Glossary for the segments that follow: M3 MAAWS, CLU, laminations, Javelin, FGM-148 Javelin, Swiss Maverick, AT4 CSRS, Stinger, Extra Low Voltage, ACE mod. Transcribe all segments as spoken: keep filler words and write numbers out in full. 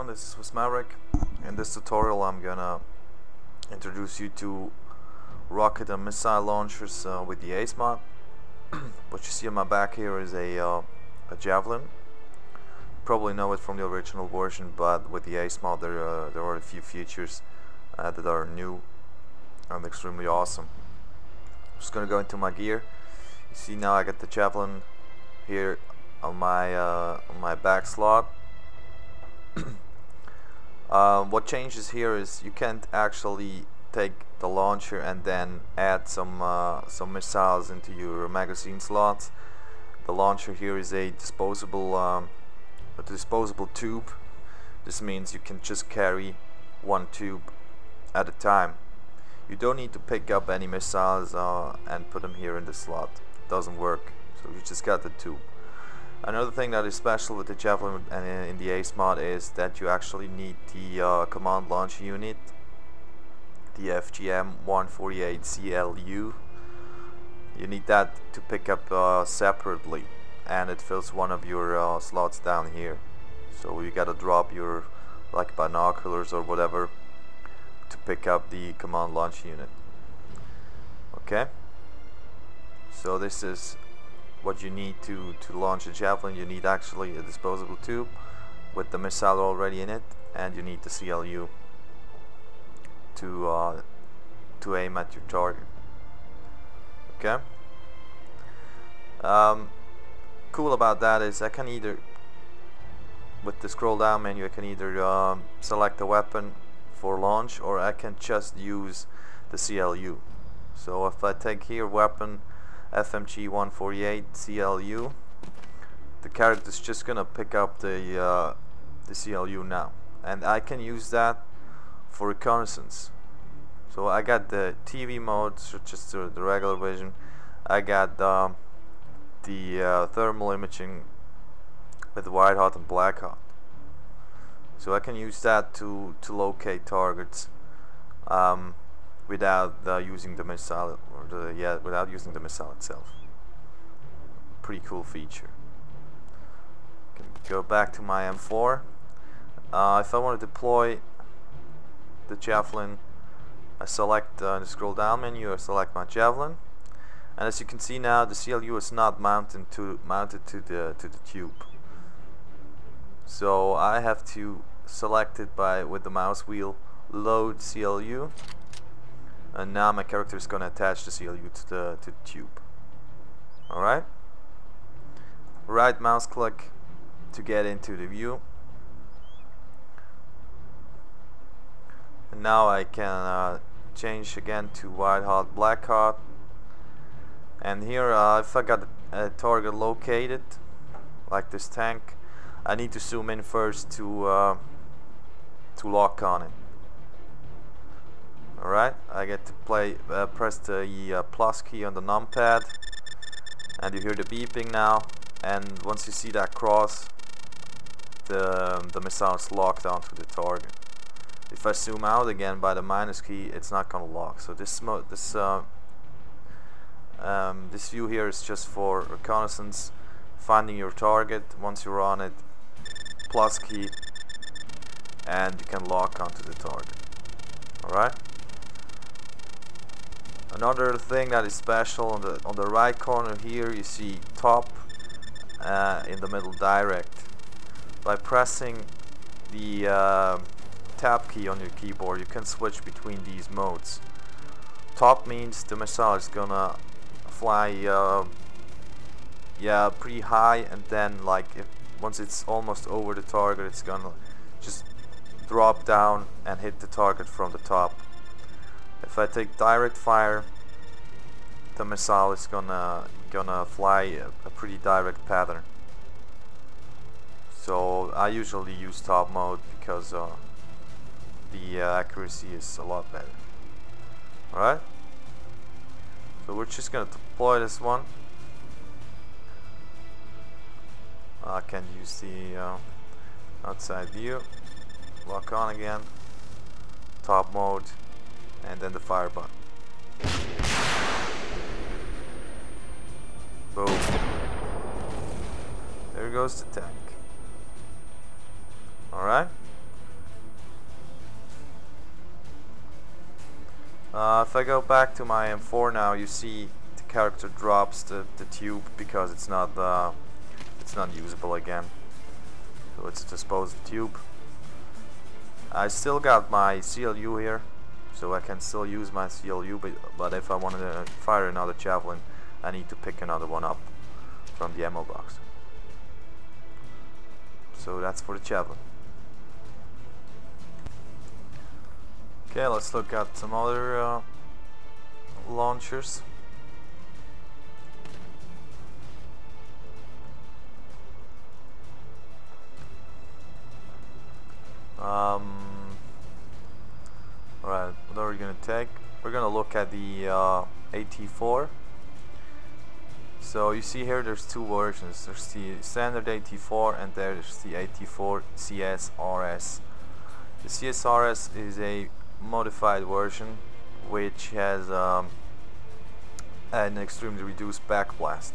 everyone, this is Swiss Maverick. In this tutorial I'm gonna introduce you to rocket and missile launchers uh, with the ACE mod. What you see on my back here is a, uh, a Javelin. You probably know it from the original version, but with the ACE mod there, uh, there are a few features uh, that are new and extremely awesome. I'm just gonna go into my gear. You see now I got the Javelin here on my, uh, on my back slot. Uh, what changes here is you can't actually take the launcher and then add some uh, some missiles into your magazine slots. The launcher here is a disposable um, a disposable tube. This means you can just carry one tube at a time. You don't need to pick up any missiles uh, and put them here in the slot. It doesn't work, so you just got the tube. Another thing that is special with the Javelin and in the ACE mod is that you actually need the uh, command launch unit, the F G M one forty-eight C L U. You need that to pick up uh, separately, and it fills one of your uh, slots down here. So you gotta drop your like binoculars or whatever to pick up the command launch unit. Okay, so this is what you need to to launch a Javelin. You need actually a disposable tube with the missile already in it, and you need the C L U to uh, to aim at your target. Okay. Um, cool about that is I can either, with the scroll down menu, I can either um, select a weapon for launch, or I can just use the C L U. So if I take here weapon F M G one forty-eight C L U, the character's just gonna pick up the uh, the C L U now, and I can use that for reconnaissance. So I got the T V mode, so just the regular vision. I got um, the uh, thermal imaging with White Hot and Black Hot, so I can use that to to locate targets um, without uh, using the missile, or the, yeah, without using the missile itself. Pretty cool feature. Can go back to my M four. Uh, if I want to deploy the Javelin, I select uh, the scroll down menu. I select my Javelin, and as you can see now, the C L U is not mounted to mounted to the to the tube. So I have to select it by with the mouse wheel, load C L U. And now my character is going to attach the C L U to the, to the tube. Alright? Right mouse click to get into the view. And now I can uh, change again to White Hot, Black Hot. And here, uh, if I got a target located, like this tank, I need to zoom in first to, uh, to lock on it. Alright, I get to play, uh, press the uh, plus key on the numpad, and you hear the beeping now, and once you see that cross, the, um, the missile is locked onto the target. If I zoom out again by the minus key, it's not going to lock. So this mo this uh, um, this view here is just for reconnaissance, finding your target. Once you're on it, plus key, and you can lock onto the target. Alright? Another thing that is special, on the on the right corner here you see top, uh, in the middle direct. By pressing the uh, tab key on your keyboard, you can switch between these modes. Top means the missile is gonna fly uh, yeah, pretty high, and then like if, once it's almost over the target, it's gonna just drop down and hit the target from the top. If I take direct fire, the missile is gonna gonna fly a, a pretty direct pattern. So I usually use top mode because uh, the uh, accuracy is a lot better. Alright, so we're just gonna deploy this one. I can use the uh, outside view, lock on again, top mode, and then the fire button. Boom. There goes the tank. Alright. Uh, if I go back to my M four now, you see the character drops the, the tube because it's not uh, it's not usable again. So it's a disposed tube. I still got my C L U here, so I can still use my C L U, but, but if I wanted to fire another Javelin, I need to pick another one up from the ammo box. So that's for the Javelin. Okay, let's look at some other uh, launchers. Um, Alright, what are we going to take? We're going to look at the uh, A T four. So you see here there's two versions. There's the standard A T four and there's the A T four C S R S. The C S R S is a modified version which has um, an extremely reduced backblast.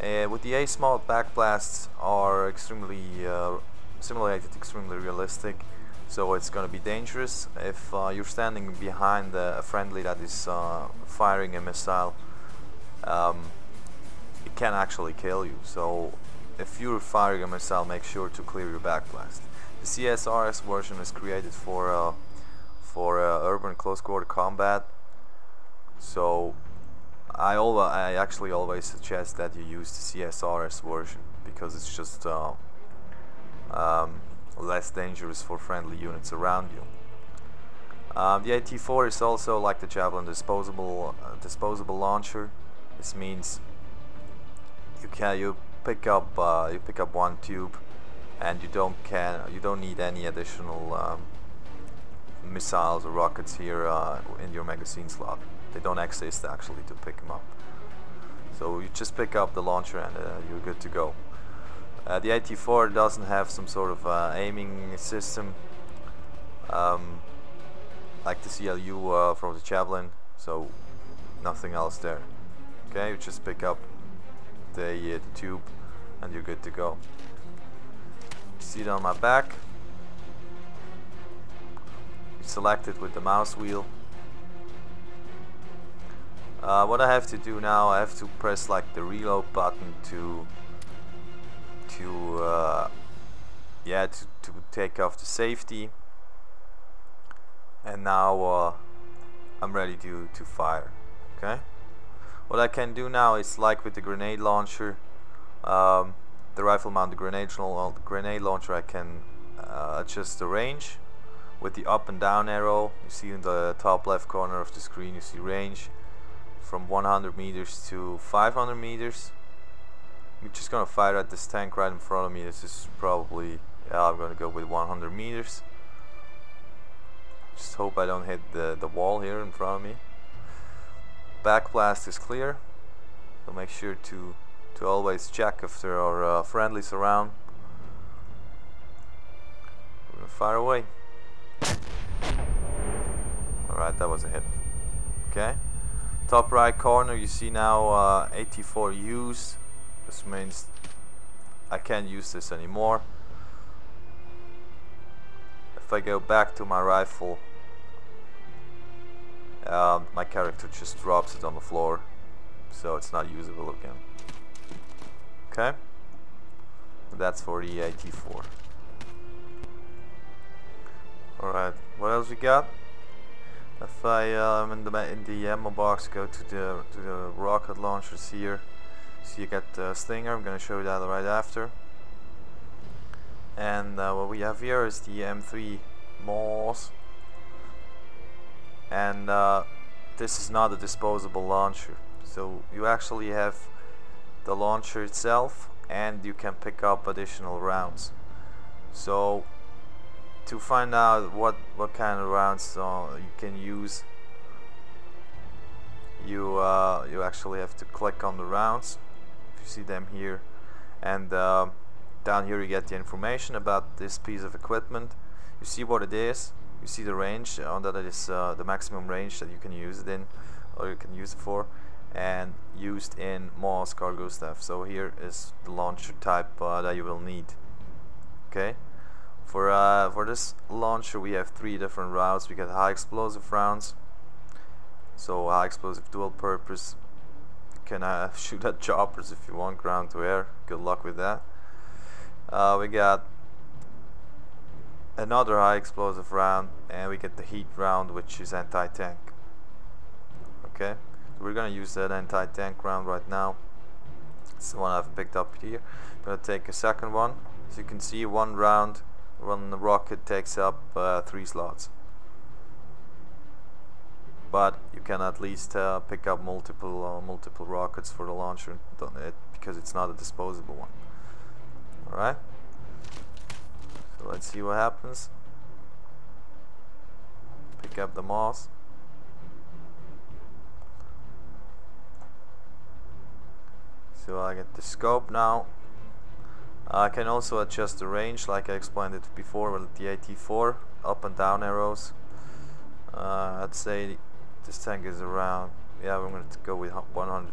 Uh, with the ACE mod, backblasts are extremely uh, simulated, extremely realistic, so it's going to be dangerous if uh, you're standing behind uh, a friendly that is uh, firing a missile. Um, it can actually kill you, so if you're firing a missile, make sure to clear your backblast. The C S R S version is created for uh, for uh, urban close quarter combat, so I, I actually always suggest that you use the C S R S version because it's just uh, um, less dangerous for friendly units around you. Um, the A T four is also like the Javelin disposable uh, disposable launcher. This means you can you pick up uh, you pick up one tube and you don't can you don't need any additional um, missiles or rockets here uh, in your magazine slot. They don't exist actually to pick them up. So you just pick up the launcher and uh, you're good to go. Uh, the A T four doesn't have some sort of uh, aiming system um, like the C L U uh, from the Javelin, so nothing else there. Okay, you just pick up the, uh, the tube and you're good to go. See it on my back. Select it with the mouse wheel. Uh, what I have to do now, I have to press like the reload button to to uh, yeah to, to take off the safety, and now uh, I'm ready to to fire. Okay. What I can do now is like with the grenade launcher, um, the rifle mounted grenade, grenade launcher. I can uh, adjust the range. With the up and down arrow, you see in the top left corner of the screen, you see range from one hundred meters to five hundred meters. I'm just gonna fire at this tank right in front of me. This is probably, yeah, I'm gonna go with one hundred meters. Just hope I don't hit the, the wall here in front of me. Backblast is clear, so make sure to, to always check if there are uh, friendlies around. We're gonna fire away. Alright, that was a hit. Okay. Top right corner, you see now uh, A T four use. This means I can't use this anymore. If I go back to my rifle, uh, my character just drops it on the floor, so it's not usable again. Okay. That's for the A T four. Alright, what else we got? If I am um, in the in the ammo box, go to the to the rocket launchers here. So you got the Stinger. I'm gonna show you that right after. And uh, what we have here is the M three MAAWS. And uh, this is not a disposable launcher. So you actually have the launcher itself, and you can pick up additional rounds. So to find out what what kind of rounds uh, you can use, you uh, you actually have to click on the rounds. You see them here, and uh, down here you get the information about this piece of equipment. You see what it is. You see the range on that it is uh, the maximum range that you can use it in, or you can use it for, and used in MAAWS cargo stuff. So here is the launcher type uh, that you will need. Okay. For uh, for this launcher we have three different routes. We got high explosive rounds, So high explosive dual purpose, can uh, shoot at choppers if you want, ground to air. Good luck with that. Uh, we got another high explosive round, and we get the heat round, which is anti-tank. Okay, so we're gonna use that anti-tank round right now. It's the one I've picked up here. I'm gonna take a second one. As you can see, one round, one rocket takes up uh, three slots, but you can at least uh, pick up multiple uh, multiple rockets for the launcher, don't it, because it's not a disposable one. All right. So let's see what happens. Pick up the MAAWS. So I get the scope now. I can also adjust the range, like I explained it before with the A T four, up and down arrows. Uh, I'd say this tank is around, yeah, I'm going to go with one hundred,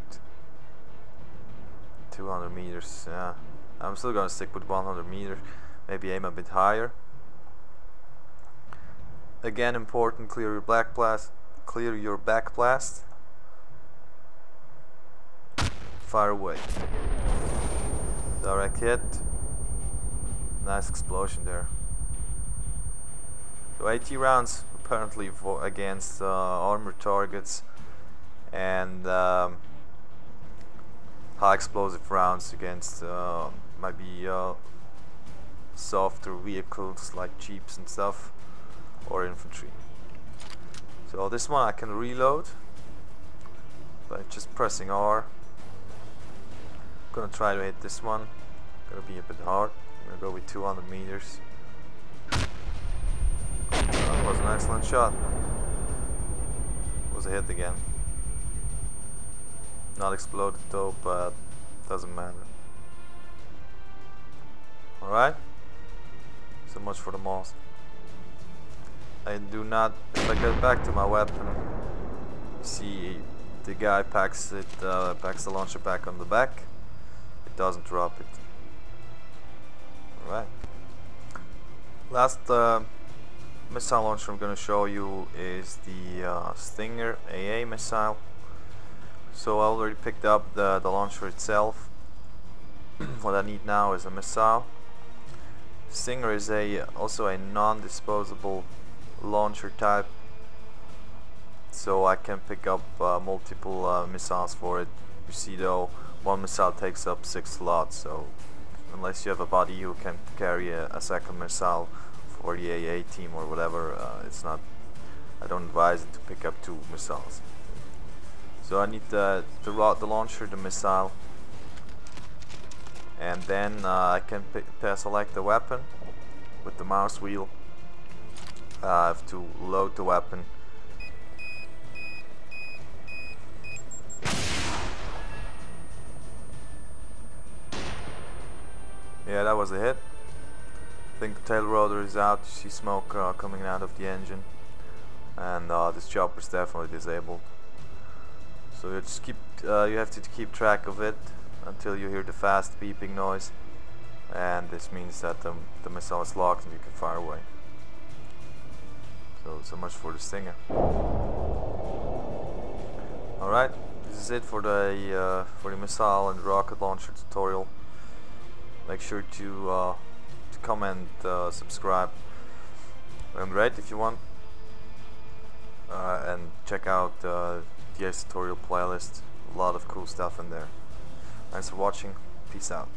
two hundred meters, yeah. I'm still going to stick with one hundred meters, maybe aim a bit higher. Again, important, clear your black blast, clear your back blast. Fire away. Direct hit. Nice explosion there. So eighty rounds apparently for against uh, armored targets, and um, high explosive rounds against uh, maybe uh, softer vehicles like jeeps and stuff, or infantry. So this one I can reload by just pressing R. Gonna try to hit this one. Gonna be a bit hard. I'm gonna go with two hundred meters. That was an excellent shot. Was a hit again. Not exploded though, but doesn't matter. Alright. So much for the MAAWS. I do not. If I get back to my weapon, see the guy packs it, uh, packs the launcher back on the back. Doesn't drop it. Alright. Last uh, missile launcher I'm going to show you is the uh, Stinger A A missile. So I already picked up the, the launcher itself. What I need now is a missile. Stinger is a also a non-disposable launcher type, so I can pick up uh, multiple uh, missiles for it. You see though, one missile takes up six slots, so unless you have a body who can carry a, a second missile for the A A team or whatever, uh, it's not. I don't advise it to pick up two missiles. So I need the the, the launcher, the missile, and then uh, I can select the weapon with the mouse wheel. Uh, I have to load the weapon. Yeah, that was a hit. I think the tail rotor is out. You see smoke uh, coming out of the engine, and uh, this chopper is definitely disabled. So you just keep, uh, you have to keep track of it until you hear the fast beeping noise, and this means that the, the missile is locked and you can fire away. So so much for the Stinger. All right, this is it for the uh, for the missile and rocket launcher tutorial. Make sure to, uh, to comment, uh, subscribe and rate if you want, uh, and check out uh, the ACE tutorial playlist, a lot of cool stuff in there. Thanks for watching, peace out.